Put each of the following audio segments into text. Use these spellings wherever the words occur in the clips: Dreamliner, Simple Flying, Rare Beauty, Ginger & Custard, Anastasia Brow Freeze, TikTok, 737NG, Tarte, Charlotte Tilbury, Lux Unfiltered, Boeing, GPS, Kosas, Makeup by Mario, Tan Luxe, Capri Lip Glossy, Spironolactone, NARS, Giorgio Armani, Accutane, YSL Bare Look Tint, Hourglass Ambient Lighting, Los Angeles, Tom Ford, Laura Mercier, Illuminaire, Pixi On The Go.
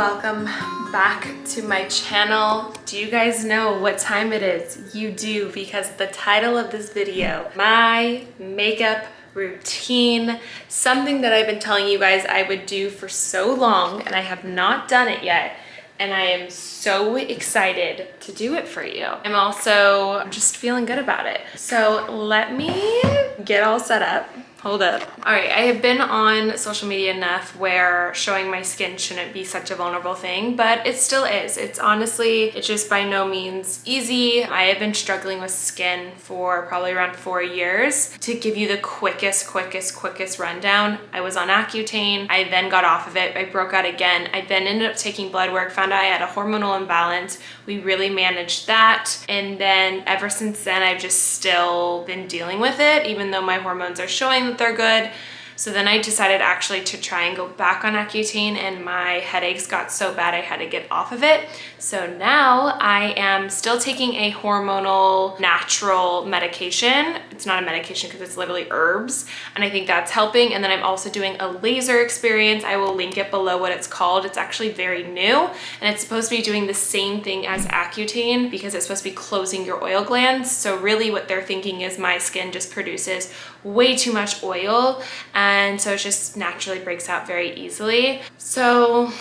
Welcome back to my channel. Do you guys know what time it is? You do, because the title of this video, my makeup routine, something that I've been telling you guys I would do for so long and I have not done it yet. And I am so excited to do it for you. I'm also just feeling good about it. So let me get all set up. Hold up. All right, I have been on social media enough where showing my skin shouldn't be such a vulnerable thing, but it still is. It's just by no means easy. I have been struggling with skin for probably around 4 years. To give you the quickest rundown, I was on Accutane. I then got off of it. I broke out again. I then ended up taking blood work, found out I had a hormonal imbalance. We really managed that. And then ever since then, I've just still been dealing with it, even though my hormones are showing that they're good. So then I decided actually to try and go back on Accutane, and my headaches got so bad I had to get off of it. So now I am still taking a hormonal natural medication. It's not a medication because it's literally herbs, and I think that's helping. And then I'm also doing a laser experience. I will link it below what it's called. It's actually very new, and it's supposed to be doing the same thing as Accutane because it's supposed to be closing your oil glands. So really what they're thinking is my skin just produces way too much oil, and so it just naturally breaks out very easily. So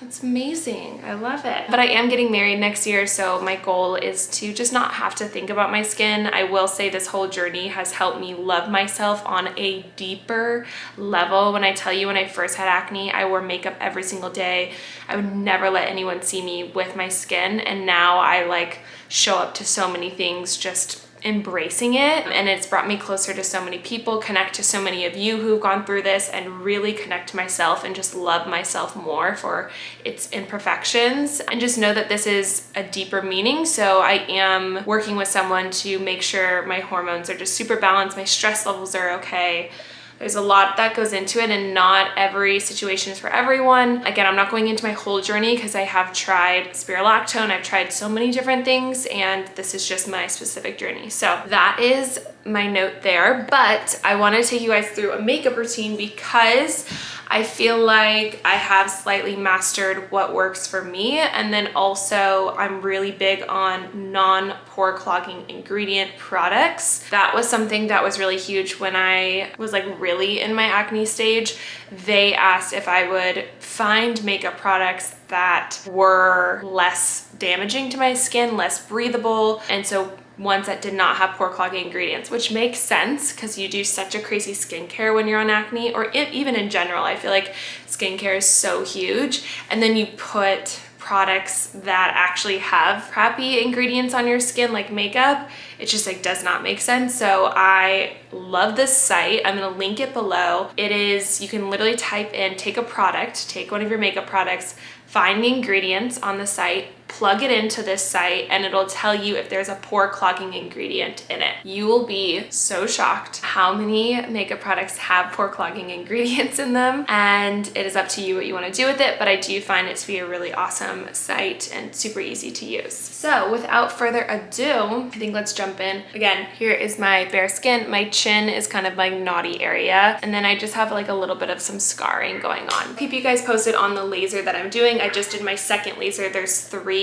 it's amazing, I love it. But I am getting married next year, so my goal is to just not have to think about my skin. I will say this whole journey has helped me love myself on a deeper level. When I tell you, when I first had acne, I wore makeup every single day. I would never let anyone see me with my skin, and now I like show up to so many things just embracing it, and it's brought me closer to so many people, connect to so many of you who've gone through this, and really connect to myself and just love myself more for its imperfections, and just know that this is a deeper meaning. So I am working with someone to make sure my hormones are just super balanced, my stress levels are okay. There's a lot that goes into it, and not every situation is for everyone. Again, I'm not going into my whole journey because I have tried Spironolactone, I've tried so many different things, and this is just my specific journey. So that is my note there, but I want to take you guys through a makeup routine because I feel like I have slightly mastered what works for me. And then also I'm really big on non-pore clogging ingredient products. That was something that was really huge when I was like really in my acne stage. They asked if I would find makeup products that were less damaging to my skin, less breathable. And so ones that did not have pore clogging ingredients, which makes sense because you do such a crazy skincare when you're on acne, or even in general. I feel like skincare is so huge, and then you put products that actually have crappy ingredients on your skin, like makeup. It just like does not make sense. So I love this site. I'm gonna link it below. It is, you can literally type in, take a product, take one of your makeup products, find the ingredients on the site, plug it into this site, and it'll tell you if there's a pore clogging ingredient in it. You will be so shocked how many makeup products have pore clogging ingredients in them, and it is up to you what you want to do with it, but I do find it to be a really awesome site and super easy to use. So without further ado, I think let's jump in. Again, here is my bare skin. My chin is kind of my knotty area, and then I just have like a little bit of some scarring going on. Keep you guys posted on the laser that I'm doing. I just did my second laser. There's 3,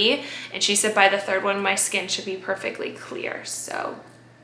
and she said by the third one my skin should be perfectly clear, so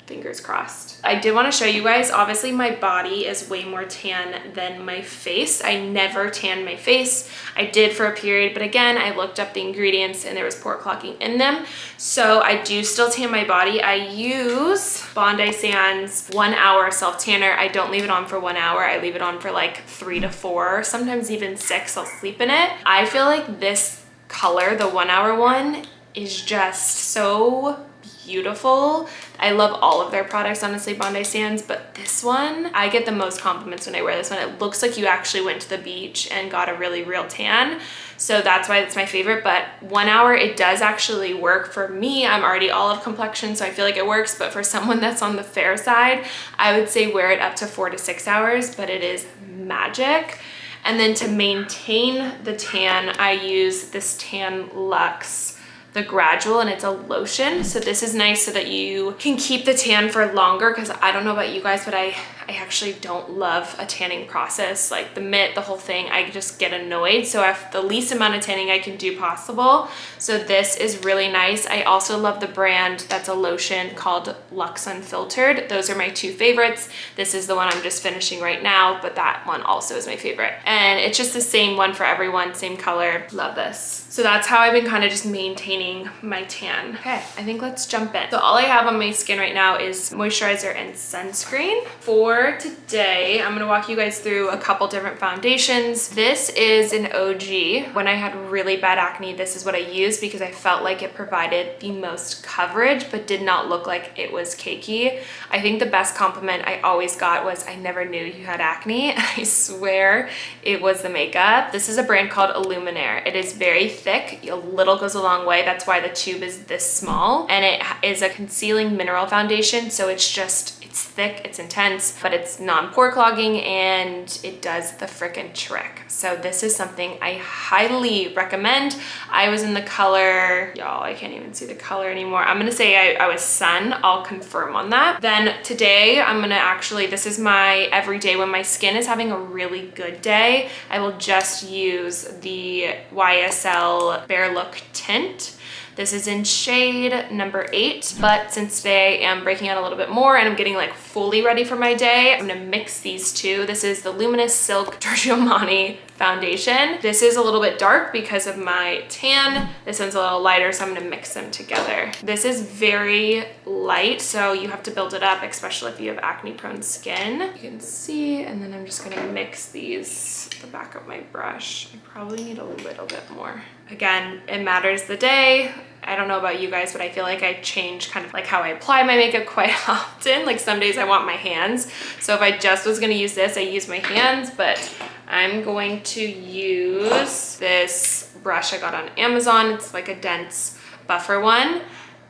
fingers crossed. I did want to show you guys, obviously my body is way more tan than my face. I never tan my face. I did for a period, but again, I looked up the ingredients and there was pore clogging in them. So I do still tan my body. I use Bondi Sands 1 hour self tanner. I don't leave it on for 1 hour. I leave it on for like 3 to 4, sometimes even 6. I'll sleep in it. I feel like this color, the 1 hour one, is just so beautiful. I love all of their products, honestly, Bondi Sands, but this one, I get the most compliments when I wear this one. It looks like you actually went to the beach and got a really real tan. So that's why it's my favorite, but 1 hour, it does actually work for me. I'm already olive complexion, so I feel like it works, but for someone that's on the fair side, I would say wear it up to 4 to 6 hours, but it is magic. And then to maintain the tan, I use this Tan Luxe, the Gradual, and it's a lotion. So this is nice so that you can keep the tan for longer, because I don't know about you guys, but I I actually don't love a tanning process, like the mitt, the whole thing. I just get annoyed, so I have the least amount of tanning I can do possible. So this is really nice. I also love the brand that's a lotion called Lux Unfiltered. Those are my two favorites. This is the one I'm just finishing right now, but that one also is my favorite. And it's just the same one for everyone, same color. Love this. So that's how I've been kind of just maintaining my tan. Okay, I think let's jump in. So all I have on my skin right now is moisturizer and sunscreen. For today, I'm gonna walk you guys through a couple different foundations. This is an OG. When I had really bad acne, this is what I used because I felt like it provided the most coverage but did not look like it was cakey. I think the best compliment I always got was, I never knew you had acne. I swear it was the makeup. This is a brand called Illuminaire. It is very thick, a little goes a long way. That's why the tube is this small, and it is a concealing mineral foundation, so it's just, it's thick, it's intense, but it's non-pore clogging and it does the frickin' trick. So this is something I highly recommend. I was in the color, y'all, I can't even see the color anymore. I'm gonna say I was sun, I'll confirm on that. Then today I'm gonna actually, this is my everyday when my skin is having a really good day. I will just use the YSL Bare Look Tint. This is in shade number 8, but since today I'm breaking out a little bit more and I'm getting like fully ready for my day, I'm gonna mix these two. This is the Luminous Silk Giorgio Armani foundation. This is a little bit dark because of my tan. This one's a little lighter, so I'm gonna mix them together. This is very light, so you have to build it up, especially if you have acne-prone skin. You can see, and then I'm just gonna mix these with the back of my brush. I probably need a little bit more. Again, it matters the day. I don't know about you guys, but I feel like I change kind of like how I apply my makeup quite often. Like some days I want my hands. So if I just was gonna use this, I use my hands, but I'm going to use this brush I got on Amazon. It's like a dense buffer one.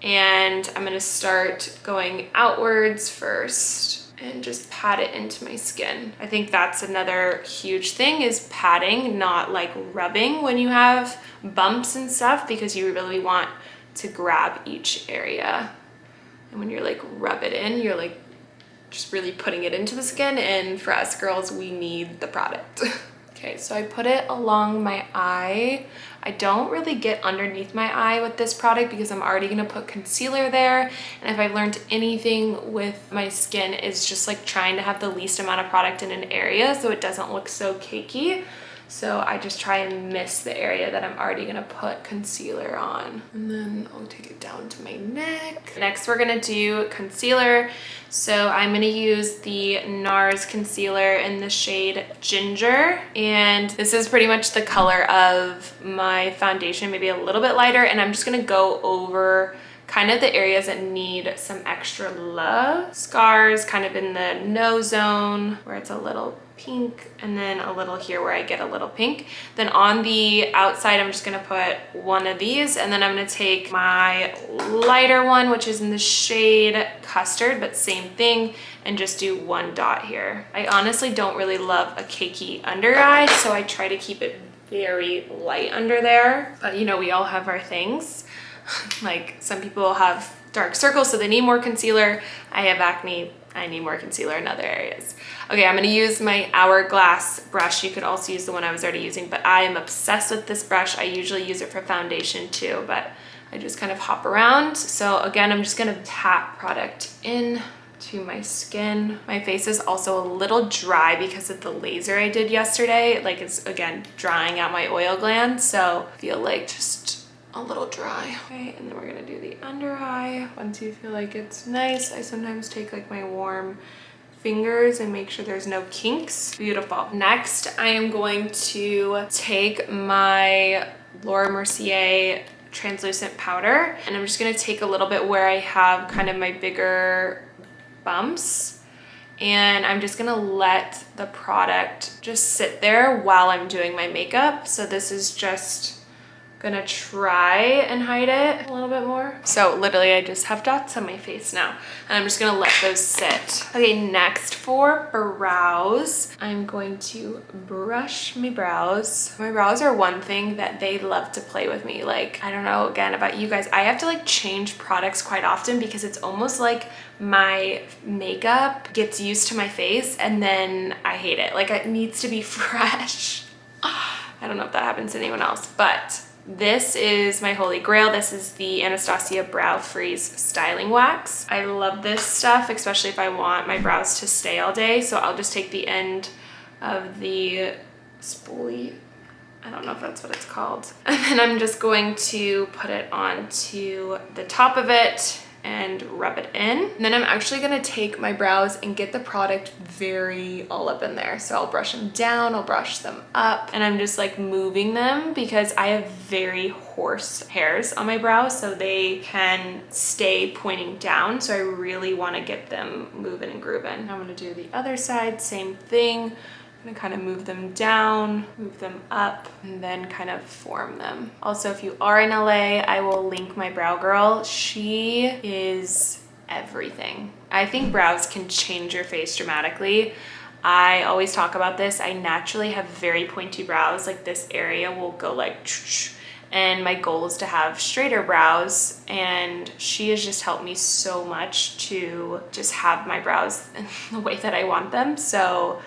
And I'm gonna start going outwards first and just pat it into my skin. I think that's another huge thing, is patting, not like rubbing when you have bumps and stuff, because you really want to grab each area. And when you're like rub it in, you're like just really putting it into the skin, and for us girls, we need the product. Okay, so I put it along my eye. I don't really get underneath my eye with this product because I'm already gonna put concealer there. And if I've learned anything with my skin, is just like trying to have the least amount of product in an area so it doesn't look so cakey. So I just try and miss the area that I'm already gonna put concealer on. And then I'll take it down to my neck. Next, we're gonna do concealer. So I'm gonna use the NARS concealer in the shade Ginger. And this is pretty much the color of my foundation, maybe a little bit lighter. And I'm just gonna go over kind of the areas that need some extra love. Scars kind of in the no zone where it's a little pink, and then a little here where I get a little pink. Then on the outside, I'm just gonna put one of these, and then I'm gonna take my lighter one, which is in the shade Custard, but same thing, and just do one dot here. I honestly don't really love a cakey under eye, so I try to keep it very light under there. But you know, we all have our things. Like some people have dark circles, so they need more concealer. I have acne, I need more concealer in other areas. Okay, I'm gonna use my Hourglass brush. You could also use the one I was already using, but I am obsessed with this brush. I usually use it for foundation too, but I just kind of hop around. So again, I'm just gonna tap product in to my skin. My face is also a little dry because of the laser I did yesterday. Like it's, again, drying out my oil gland. So I feel like just a little dry. Okay, and then we're gonna do the under eye. Once you feel like it's nice, I sometimes take like my warm fingers and make sure there's no kinks. Beautiful. Next, I am going to take my Laura Mercier translucent powder, and I'm just gonna take a little bit where I have kind of my bigger bumps. And I'm just gonna let the product just sit there while I'm doing my makeup. So this is just gonna try and hide it a little bit more. So literally I just have dots on my face now, and I'm just gonna let those sit. Okay, next for brows, I'm going to brush my brows. My brows are one thing that they love to play with me. Like, I don't know again about you guys, I have to like change products quite often because it's almost like my makeup gets used to my face and then I hate it. Like, it needs to be fresh. I don't know if that happens to anyone else, but this is my holy grail. This is the Anastasia Brow Freeze Styling Wax. I love this stuff, especially if I want my brows to stay all day. So I'll just take the end of the spoolie, I don't know if that's what it's called, and then I'm just going to put it onto the top of it and rub it in. And then I'm actually gonna take my brows and get the product very all up in there. So I'll brush them down, I'll brush them up, and I'm just like moving them because I have very coarse hairs on my brows, so they can stay pointing down. So I really wanna get them moving and grooving. I'm gonna do the other side, same thing. I'm gonna kind of move them down, move them up, and then kind of form them. Also, if you are in LA, I will link my brow girl. She is everything. I think brows can change your face dramatically. I always talk about this. I naturally have very pointy brows. Like, this area will go like, and my goal is to have straighter brows, and she has just helped me so much to just have my brows in the way that I want them. So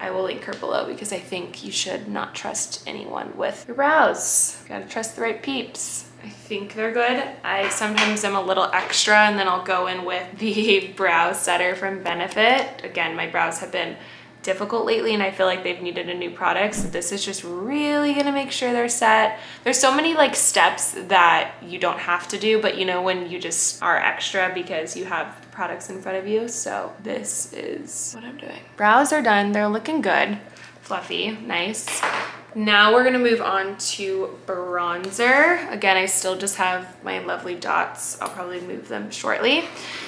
I will link her below because I think you should not trust anyone with your brows. You gotta trust the right peeps. I think they're good. I sometimes am a little extra, and then I'll go in with the brow setter from Benefit. Again, my brows have been difficult lately and I feel like they've needed a new product, so this is just really gonna make sure they're set. There's so many like steps that you don't have to do, but you know when you just are extra because you have products in front of you. So this is what I'm doing. Brows are done, they're looking good, fluffy, nice. Now we're gonna move on to bronzer. Again, I still just have my lovely dots. I'll probably move them shortly.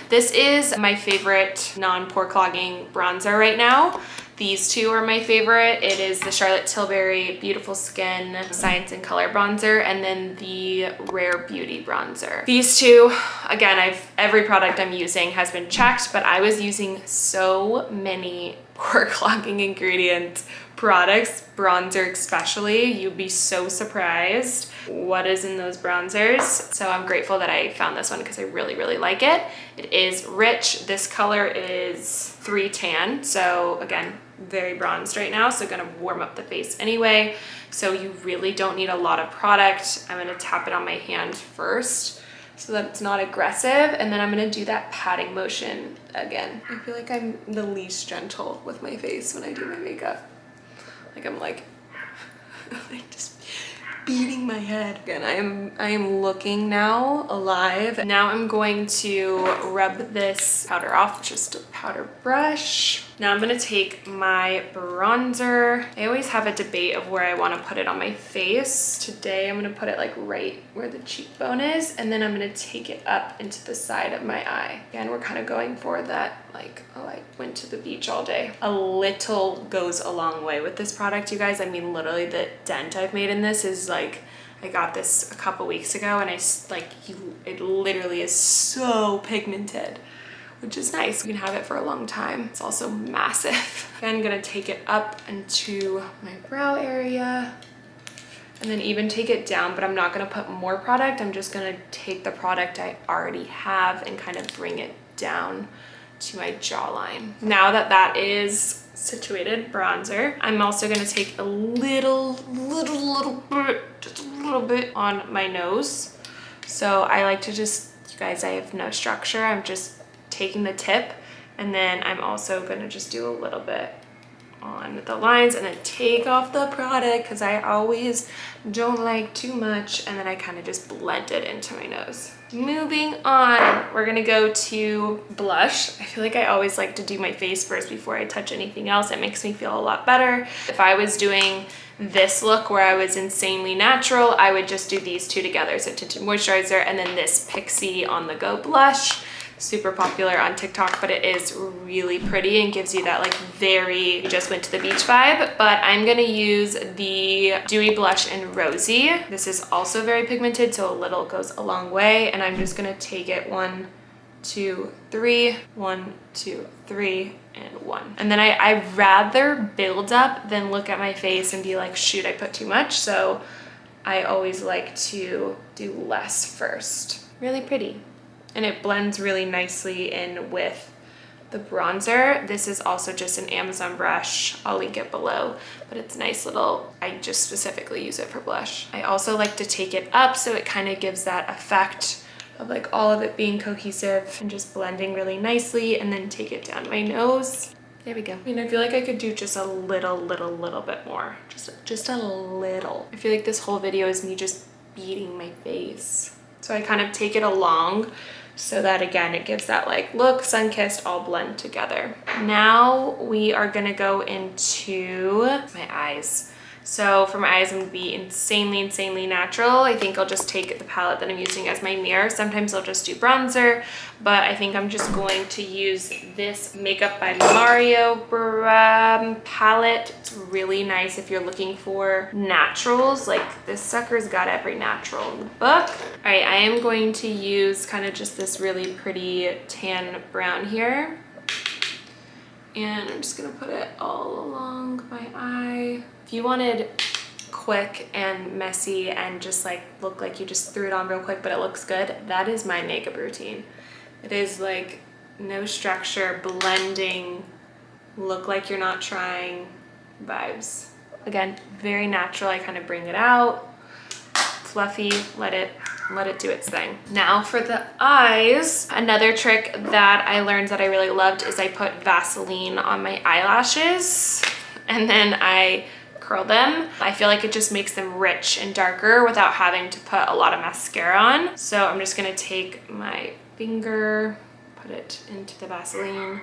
This is my favorite non-pore clogging bronzer right now. These two are my favorite. It is the Charlotte Tilbury Beautiful Skin Science and Color Bronzer, and then the Rare Beauty Bronzer. These two, again, every product I'm using has been checked, but I was using so many pore clogging ingredients products, bronzer especially. You'd be so surprised what is in those bronzers. So I'm grateful that I found this one because I really, really like it. It is rich. This color is 3 tan. So again, very bronzed right now, so gonna warm up the face anyway. So you really don't need a lot of product. I'm gonna tap it on my hand first so that it's not aggressive, and then I'm gonna do that patting motion again. I feel like I'm the least gentle with my face when I do my makeup. Like, I'm like just beating my head. Again, I am looking now alive. Now I'm going to rub this powder off, just a powder brush. Now I'm gonna take my bronzer. I always have a debate of where I wanna put it on my face. Today I'm gonna put it like right where the cheekbone is, and then I'm gonna take it up into the side of my eye. Again, we're kind of going for that like, oh, I went to the beach all day. A little goes a long way with this product, you guys. I mean, literally the dent I've made in this is like, I got this a couple weeks ago, and it literally is so pigmented, which is nice. You can have it for a long time. It's also massive. I'm gonna take it up into my brow area and then even take it down, but I'm not gonna put more product. I'm just gonna take the product I already have and kind of bring it down to my jawline. Now that that is situated, bronzer, I'm also gonna take a little bit, just a little bit on my nose. So I like to just, you guys, I have no structure. I'm just taking the tip, and then I'm also gonna just do a little bit on the lines, and then take off the product because I always don't like too much, and then I kind of just blend it into my nose. Moving on, we're gonna go to blush. I feel like I always like to do my face first before I touch anything else. It makes me feel a lot better. If I was doing this look where I was insanely natural, I would just do these two together. So tinted moisturizer and then this Pixi On The Go blush. super popular on TikTok, but it is really pretty and gives you that like very just went to the beach vibe. But I'm gonna use the Dewy Blush in Rosy. This is also very pigmented, so a little goes a long way, and I'm just gonna take it 1, 2, 3, 1, 2, 3, and 1. And then I'd rather build up than look at my face and be like, shoot, I put too much. So I always like to do less first. Really pretty. And it blends really nicely in with the bronzer. This is also just an Amazon brush. I'll link it below, but it's nice little, I just specifically use it for blush. I also like to take it up so it kind of gives that effect of like all of it being cohesive and just blending really nicely, and then take it down my nose. There we go. I mean, I feel like I could do just a little bit more. Just a little. I feel like this whole video is me just beating my face. So I kind of take it along so that, again, it gives that like look, sun-kissed, all blend together. Now we are gonna go into my eyes. So for my eyes, I'm gonna be insanely natural. I think I'll just take the palette that I'm using as my mirror. Sometimes I'll just do bronzer, but I think I'm just going to use this Makeup by Mario palette. It's really nice if you're looking for naturals. Like, this sucker's got every natural in the book. All right, I am going to use kind of just this really pretty tan brown here. And I'm just gonna put it all along my eye. If you wanted quick and messy and just like look like you just threw it on real quick but it looks good, that is my makeup routine. It is like no structure, blending, look like you're not trying vibes. Again, very natural. I kind of bring it out, fluffy, let it do its thing. Now for the eyes, another trick that I learned that I really loved is I put Vaseline on my eyelashes and then I curl them. I feel like it just makes them rich and darker without having to put a lot of mascara on. So I'm just gonna take my finger, put it into the Vaseline,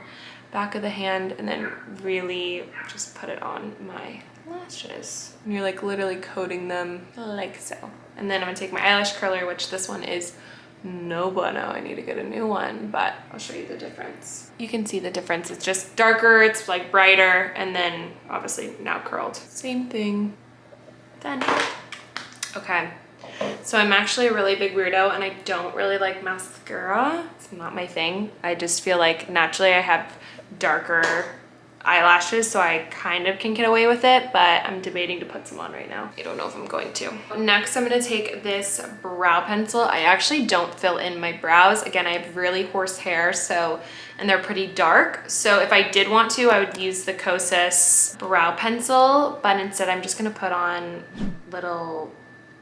back of the hand, and then really just put it on my lashes. And you're like literally coating them like so. And then I'm gonna take my eyelash curler, which this one is no bueno. I need to get a new one, but I'll show you the difference. You can see the difference. It's just darker, it's like brighter, and then obviously now curled. Same thing. Done. Okay. So I'm actually a really big weirdo and I don't really like mascara. It's not my thing. I just feel like naturally I have darker eyelashes, so I kind of can get away with it, but I'm debating to put some on right now. I don't know if I'm going to. Next, I'm gonna take this brow pencil. I actually don't fill in my brows. Again, I have really coarse hair, and they're pretty dark. So if I did want to, I would use the Kosas brow pencil, but instead I'm just gonna put on little,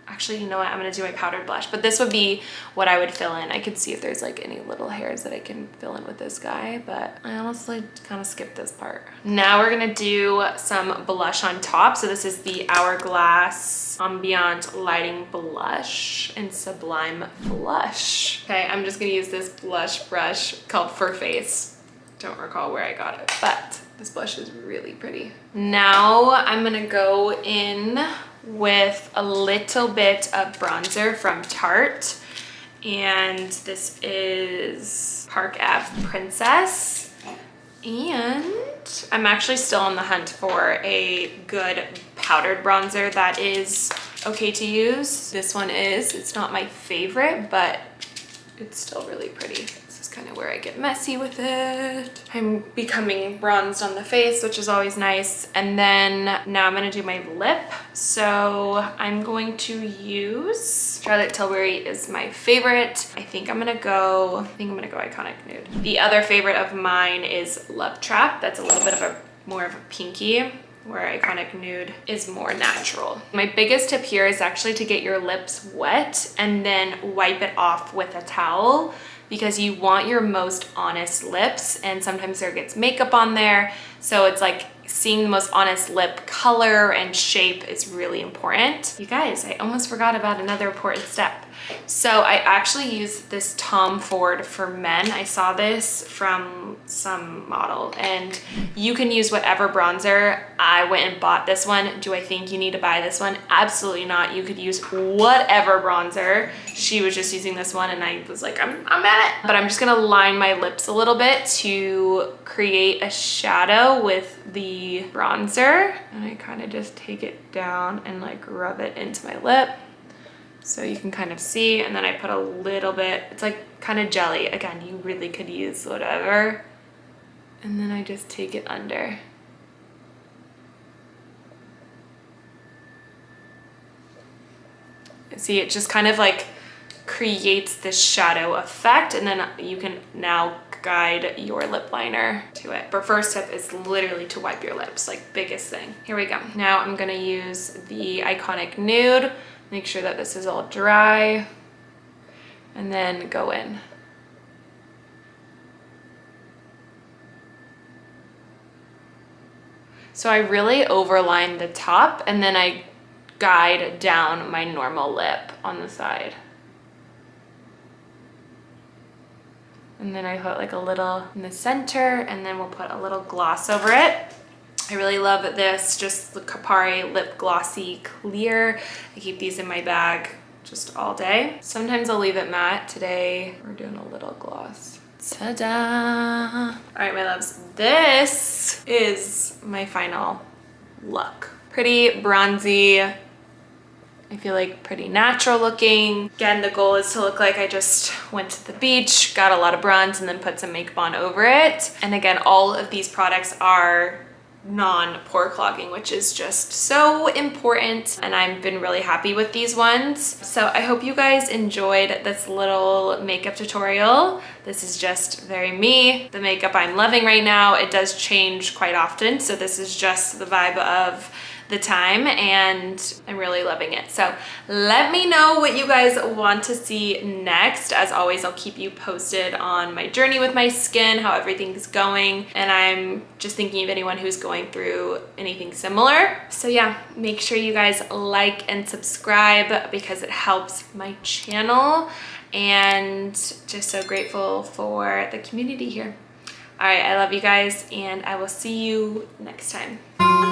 actually, you know what? I'm gonna do my powdered blush, but this would be what I would fill in. I could see if there's like any little hairs that I can fill in with this guy, but I honestly kind of skipped this part. Now we're gonna do some blush on top. So this is the Hourglass Ambient Lighting Blush in Sublime Blush. Okay, I'm just gonna use this blush brush called Fur Face. Don't recall where I got it, but this blush is really pretty. Now I'm gonna go in with a little bit of bronzer from Tarte, and this is Park Ave Princess, and I'm actually still on the hunt for a good powdered bronzer that is okay to use. This one is, it's not my favorite, but it's still really pretty. This is kind of where I get messy with it. I'm becoming bronzed on the face, which is always nice. And then now I'm gonna do my lip. So I'm going to use, Charlotte Tilbury is my favorite. I think I'm gonna go Iconic Nude. The other favorite of mine is Love Trap. That's a little bit of a, more of a pinky, where Iconic Nude is more natural. My biggest tip here is actually to get your lips wet and then wipe it off with a towel, because you want your most honest lips, and sometimes there gets makeup on there. So it's like seeing the most honest lip color and shape is really important. You guys, I almost forgot about another important step. So I actually use this Tom Ford for Men. I saw this from some model, and you can use whatever bronzer. I went and bought this one. Do I think you need to buy this one? Absolutely not. You could use whatever bronzer. She was just using this one and I was like, I'm at it. But I'm just gonna line my lips a little bit to create a shadow with the bronzer. And I kind of just take it down and like rub it into my lip. So you can kind of see, and then I put a little bit, it's like kind of jelly. Again, you really could use whatever. And then I just take it under. See, it just kind of like creates this shadow effect, and then you can now guide your lip liner to it. But first step is literally to wipe your lips, like biggest thing. Here we go. Now I'm gonna use the Iconic Nude. Make sure that this is all dry, and then go in. So I really overline the top, and then I guide down my normal lip on the side. And then I put like a little in the center, and then we'll put a little gloss over it. I really love this, just the Capri Lip Glossy Clear. I keep these in my bag just all day. Sometimes I'll leave it matte. Today we're doing a little gloss. Ta-da! All right, my loves, this is my final look. Pretty bronzy. I feel like pretty natural looking. Again, the goal is to look like I just went to the beach, got a lot of bronze, and then put some makeup on over it. And again, all of these products are non-pore clogging, which is just so important, and I've been really happy with these ones. So I hope you guys enjoyed this little makeup tutorial. This is just very me, the makeup I'm loving right now. It does change quite often, so this is just the vibe of the time, and I'm really loving it. So let me know what you guys want to see next. As always, I'll keep you posted on my journey with my skin, how everything's going, and I'm just thinking of anyone who's going through anything similar. So yeah, make sure you guys like and subscribe because it helps my channel, and just so grateful for the community here. All right, I love you guys, and I will see you next time.